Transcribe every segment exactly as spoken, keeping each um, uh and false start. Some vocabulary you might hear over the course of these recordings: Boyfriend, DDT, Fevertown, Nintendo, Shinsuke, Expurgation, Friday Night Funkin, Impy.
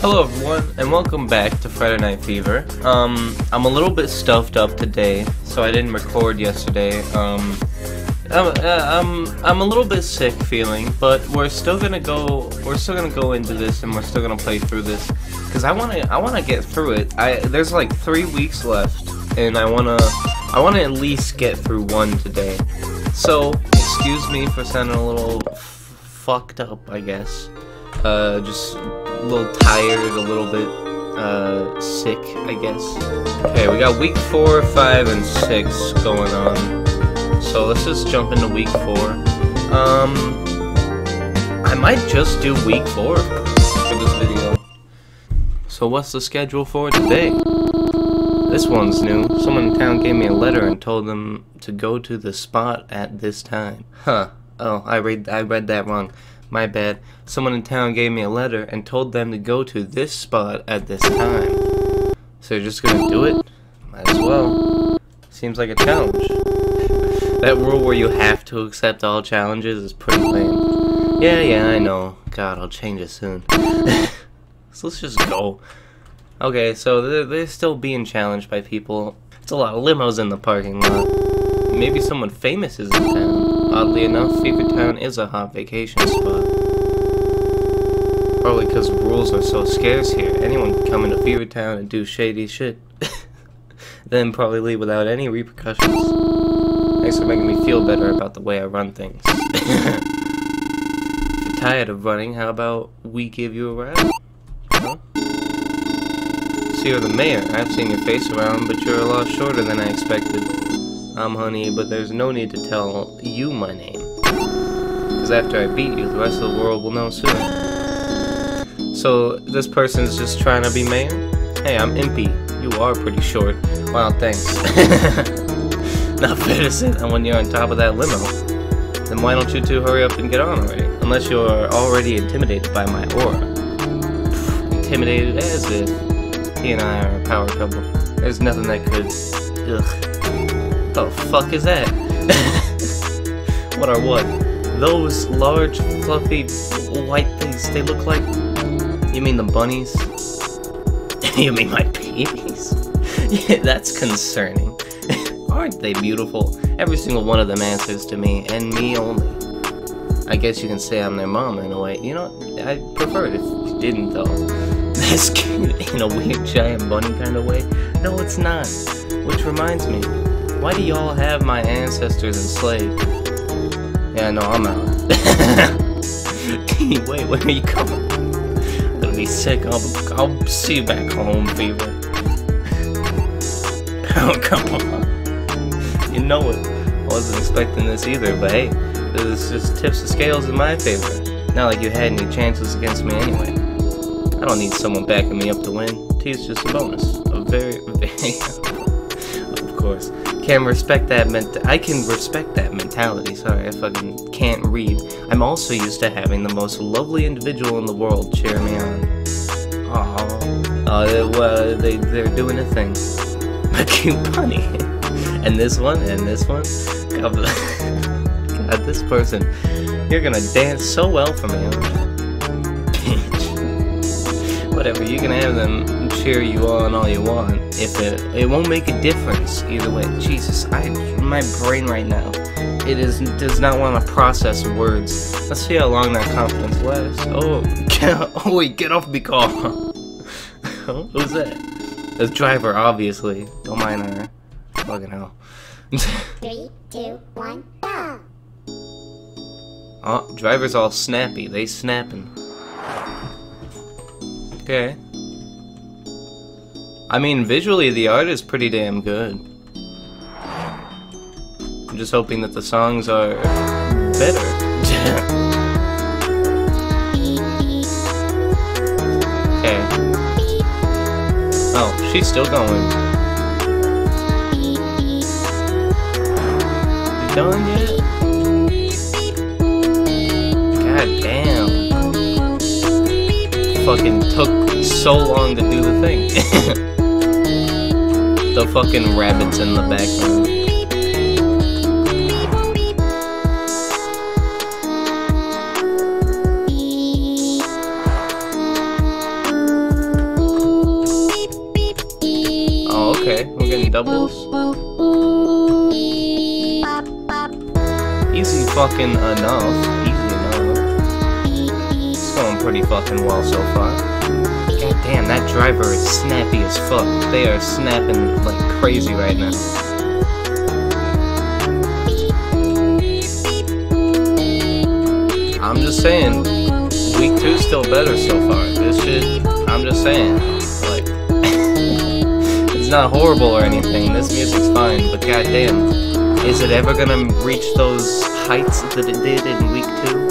Hello everyone, and welcome back to Friday Night Fever. Um, I'm a little bit stuffed up today, so I didn't record yesterday. Um, I'm, uh, I'm, I'm a little bit sick feeling, but we're still gonna go. We're still gonna go into this, and we're still gonna play through this, cause I wanna, I wanna get through it. I there's like three weeks left, and I wanna, I wanna at least get through one today. So excuse me for sounding a little f fucked up, I guess. Uh, just. A little tired, a little bit uh, sick, I guess. Okay, we got week four, five, and six going on. So let's just jump into week four. Um, I might just do week four for this video. So what's the schedule for today? This one's new. Someone in town gave me a letter and told them to go to the spot at this time. Huh. Oh, I read I read that wrong. My bad. Someone in town gave me a letter and told them to go to this spot at this time. So you're just gonna do it? Might as well. Seems like a challenge. That rule where you have to accept all challenges is pretty lame. Yeah, yeah, I know. God, I'll change it soon. So let's just go. Okay, so they're, they're still being challenged by people. It's a lot of limos in the parking lot. Maybe someone famous is in town. Oddly enough, Fevertown is a hot vacation spot. Probably because rules are so scarce here. Anyone can come into Fevertown and do shady shit. Then probably leave without any repercussions. Thanks for making me feel better about the way I run things. If you're tired of running, how about we give you a ride? Huh? So you're the mayor. I've seen your face around, but you're a lot shorter than I expected. I'm Honey, but there's no need to tell you my name. Because after I beat you, the rest of the world will know soon. So, this person's just trying to be mayor? Hey, I'm Impy. You are pretty short. Wow, thanks. Not fair to say that when you're on top of that limo. Then why don't you two hurry up and get on already? Unless you're already intimidated by my aura. Pfft, intimidated as if he and I are a power couple. There's nothing that could... Ugh. What the fuck is that? What are what? Those large, fluffy, white things they look like? You mean the bunnies? You mean my babies? Yeah, that's concerning. Aren't they beautiful? Every single one of them answers to me, and me only. I guess you can say I'm their mom in a way. You know, I'd prefer it if you didn't, though. That's cute in a weird giant bunny kind of way. No, it's not. Which reminds me. Why do y'all have my ancestors enslaved? Yeah, no, I'm out. Wait, where are you coming? I'm gonna be sick. I'll, I'll see you back home, Fever. Oh, come on. You know it. I wasn't expecting this either, but hey, this just tips the scales in my favor. Not like you had any chances against me anyway. I don't need someone backing me up to win. T is just a bonus. A very, very... Of course. Can respect that ment I can respect that mentality. Sorry, I fucking can't read. I'm also used to having the most lovely individual in the world cheer me on. Aww. Uh, well, they, they're doing a thing. A cute bunny. And this one, and this one. God, God, this person. You're gonna dance so well for me, bitch. Whatever, you can have them. Cheer you on all you want. If it it won't make a difference either way. Jesus, I my brain right now. It is does not want to process words. Let's see how long that confidence lasts. Oh, get, oh wait, get off me car. Who's that? The driver, obviously. Don't mind her. Fucking hell. Three, two, one, go. Oh, driver's all snappy. They snapping. Okay. I mean, visually, the art is pretty damn good. I'm just hoping that the songs are better. Okay. Oh, she's still going. You done yet? God damn. Fucking took so long to do the thing. The fucking rabbits in the background. Okay, we're getting doubles. Easy fucking enough. Easy enough. It's going pretty fucking well so far. God damn, that driver is snappy as fuck. They are snapping like crazy right now. I'm just saying, week two's still better so far. This shit, I'm just saying, like, it's not horrible or anything, this music's fine, but goddamn, is it ever gonna reach those heights that it did in week two?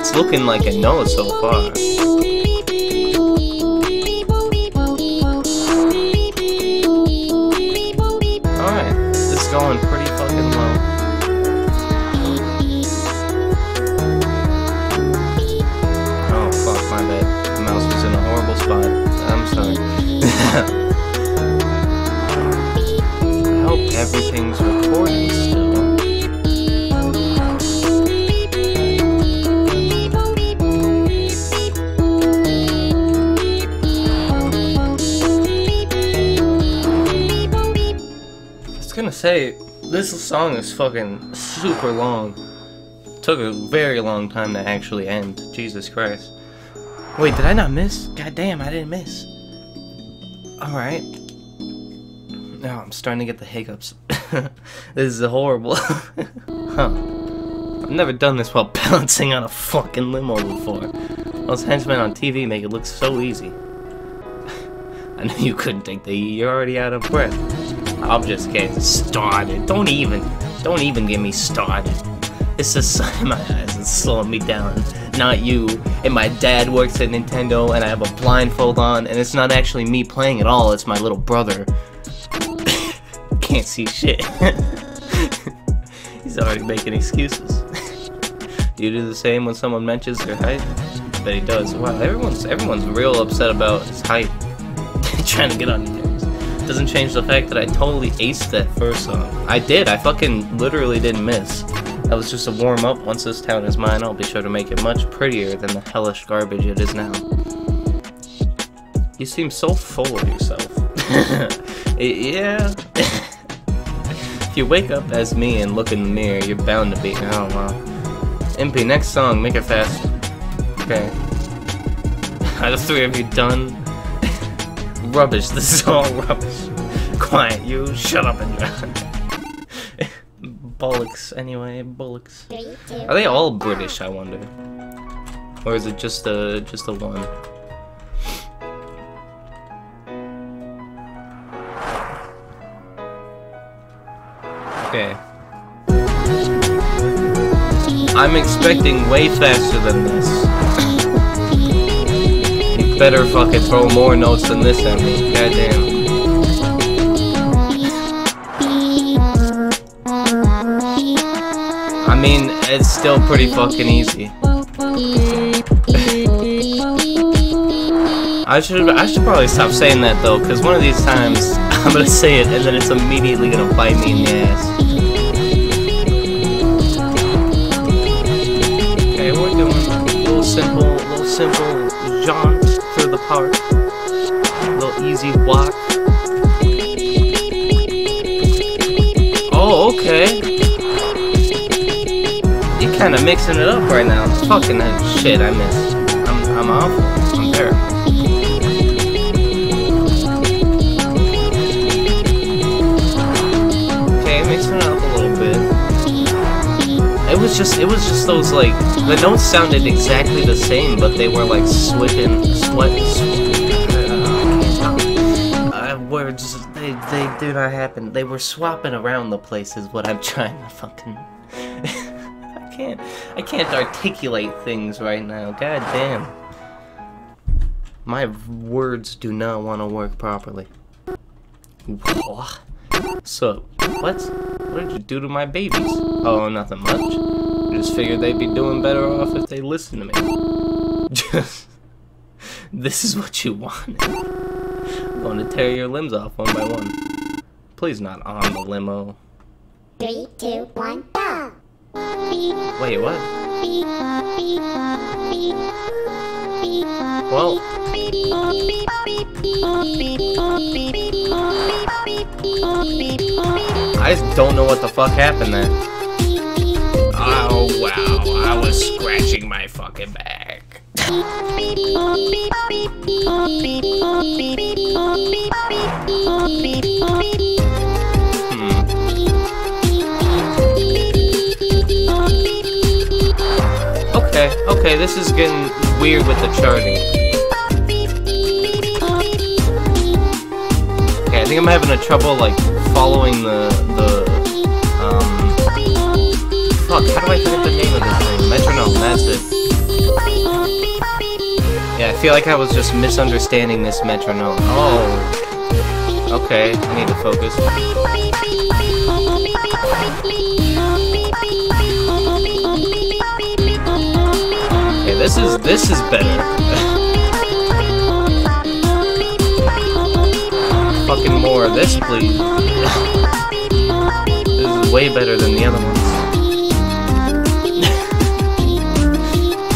It's looking like a no so far. Alright, it's going pretty fucking well. Spot. I'm sorry. I hope everything's recording still. I was gonna say, this song is fucking super long. Took a very long time to actually end. Jesus Christ. Wait, did I not miss? God damn, I didn't miss. Alright. Now, oh, I'm starting to get the hiccups. This is horrible. Huh. I've never done this while balancing on a fucking limo before. Those henchmen on T V make it look so easy. I knew you couldn't take the E. You're already out of breath. I'm just getting started. Don't even, don't even get me started. It's the sun in my eyes and slowing me down. Not you. And my dad works at Nintendo and I have a blindfold on and it's not actually me playing at all, it's my little brother. Can't see shit. He's already making excuses. Do you do the same when someone mentions their height? But he does. Wow, everyone's everyone's real upset about his height. Trying to get on the nerves. Doesn't change the fact that I totally aced that first song. I did, I fucking literally didn't miss. That was just a warm-up. Once this town is mine, I'll be sure to make it much prettier than the hellish garbage it is now. You seem so full of yourself. Yeah. If you wake up as me and look in the mirror, you're bound to be- oh wow. M P, next song, make it fast. Okay. Are the three of you done? Rubbish, this is all rubbish. Quiet, you shut up and drown. Bollocks, anyway, bollocks. Are they all British, I wonder? Or is it just a, just a one? Okay. I'm expecting way faster than this. You better fucking throw more notes than this at me, goddamn. I mean, it's still pretty fucking easy. I should I should probably stop saying that though, because one of these times I'm gonna say it and then it's immediately gonna bite me in the ass. Okay, we're doing a little simple, little simple jaunt through the park, a little easy walk. Oh, okay. Kinda mixing it up right now. Fucking that shit I missed. I'm I'm awful. I'm terrible. Okay, mixing it up a little bit. It was just it was just those like the notes sounded exactly the same, but they were like switching sweat. sweat uh, words they they do not happen. They were swapping around the place is what I'm trying to fucking. I can't, I can't articulate things right now, god damn. My words do not want to work properly. So, what? What did you do to my babies? Oh, nothing much. I just figured they'd be doing better off if they listened to me. Just, this is what you wanted. I'm going to tear your limbs off one by one. Please not on the limo. Three, two, one, go! Wait, what? Well, I just don't know what the fuck happened there. Oh wow, I was scratching my fucking back. Hmm. Okay, okay, this is getting weird with the charting. I think I'm having a trouble like following the the um fuck, how do I forget the name of this thing? Metronome, that's it. Yeah, I feel like I was just misunderstanding this metronome. Oh. Okay, I need to focus. Okay, this is this is better. Fucking more of this, please. This is way better than the other ones.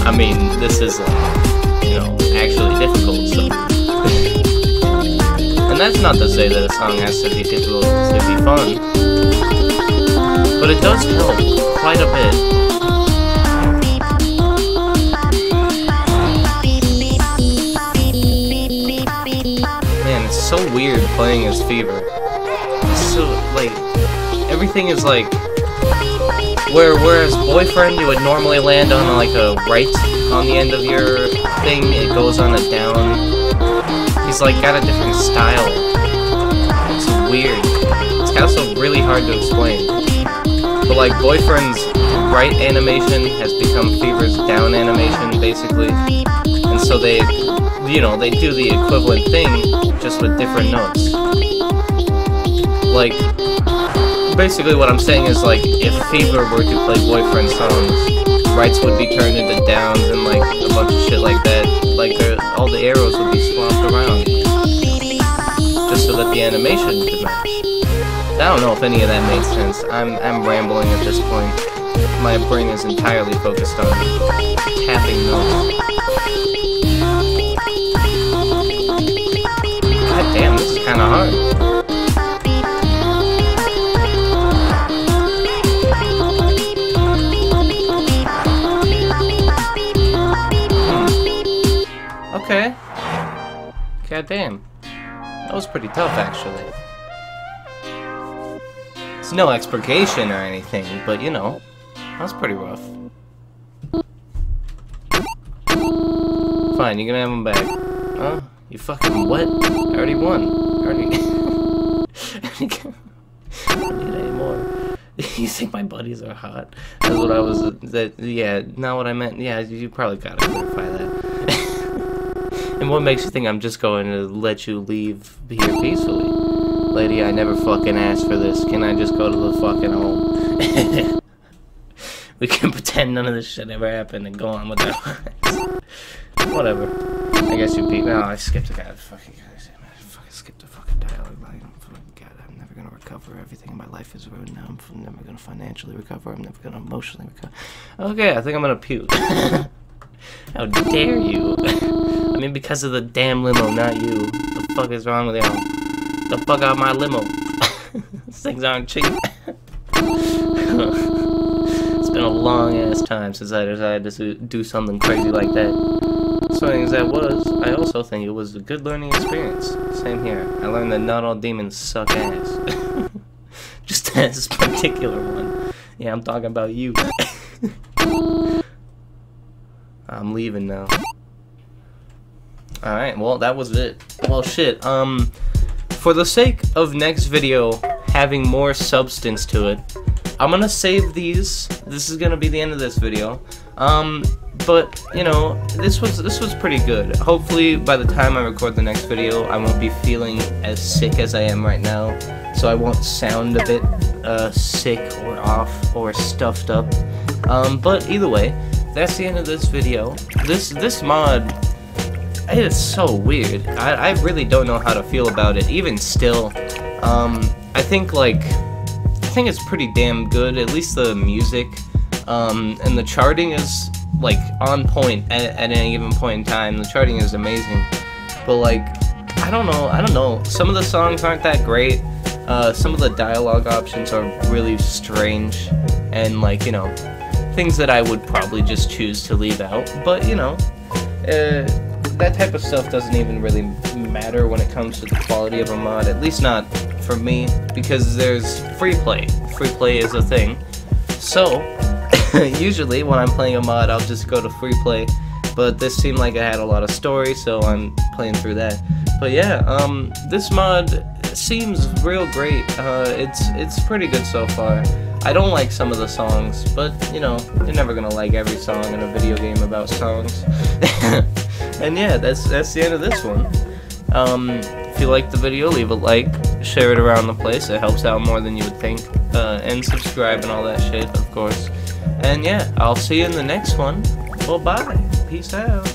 I mean, this is, like, you know, actually difficult, so. And that's not to say that a song has to be difficult to be fun. But it does help quite a bit. So weird playing as Fever. So like everything is like where whereas Boyfriend you would normally land on like a right on the end of your thing, it goes on a down. He's like got a different style. It's weird. It's also really hard to explain. But like Boyfriend's right animation has become Fever's down animation basically. And so they you know, they do the equivalent thing, just with different notes. Like, basically what I'm saying is, like, if Fever were to play Boyfriend songs, rights would be turned into downs and, like, a bunch of shit like that. Like, all the arrows would be swapped around. Just so that the animation could match. I don't know if any of that made sense. I'm, I'm rambling at this point. My brain is entirely focused on tapping notes. Damn, this is kinda hard. Hmm. Okay. God damn. That was pretty tough, actually. It's no expurgation or anything, but you know, that was pretty rough. Fine, you're gonna have them back. Huh? You fucking what? I already won. I already. I don't need any more. You think my buddies are hot? That's what I was. That yeah. Not what I meant. Yeah. You probably gotta clarify that. And what makes you think I'm just going to let you leave here peacefully, lady? I never fucking asked for this. Can I just go to the fucking home? We can pretend none of this shit ever happened and go on with that. Whatever. I guess you beat me. No, I skipped the guy. Fucking guys, I fucking skipped the fucking dialogue. Like, I'm fucking god. I'm never gonna recover. Everything in my life is ruined now. I'm never gonna financially recover. I'm never gonna emotionally recover. Okay, I think I'm gonna puke. How dare you? I mean, because of the damn limo, not you. What the fuck is wrong with y'all? The fuck out of my limo. These things aren't cheap. It's been a long ass time since I decided to do something crazy like that. Funny as that was, I also think it was a good learning experience. Same here. I learned that not all demons suck ass. Just this particular one. Yeah, I'm talking about you. I'm leaving now. Alright, well, that was it. Well, shit, um... for the sake of next video having more substance to it, I'm gonna save these. This is gonna be the end of this video. Um... But, you know, this was this was pretty good. Hopefully, by the time I record the next video, I won't be feeling as sick as I am right now. So I won't sound a bit uh, sick or off or stuffed up. Um, but either way, that's the end of this video. This this mod, it is so weird. I, I really don't know how to feel about it, even still. Um, I think, like, I think it's pretty damn good, at least the music. Um, and the charting is... like on point at, at any given point in time. The charting is amazing. but like, I don't know, I don't know. Some of the songs aren't that great. Uh, some of the dialogue options are really strange and like, you know, things that I would probably just choose to leave out. But, you know, uh, that type of stuff doesn't even really matter when it comes to the quality of a mod, at least not for me, because there's free play. Free play is a thing. So, usually when I'm playing a mod, I'll just go to free play, but this seemed like I had a lot of story, so I'm playing through that. But yeah, um, this mod seems real great. Uh, it's it's pretty good so far. I don't like some of the songs, but you know, you're never gonna like every song in a video game about songs. And yeah, that's that's the end of this one. Um, if you liked the video, leave a like, share it around the place. It helps out more than you would think. Uh, and subscribe and all that shit, of course. And yeah, I'll see you in the next one. Well, bye. Peace out.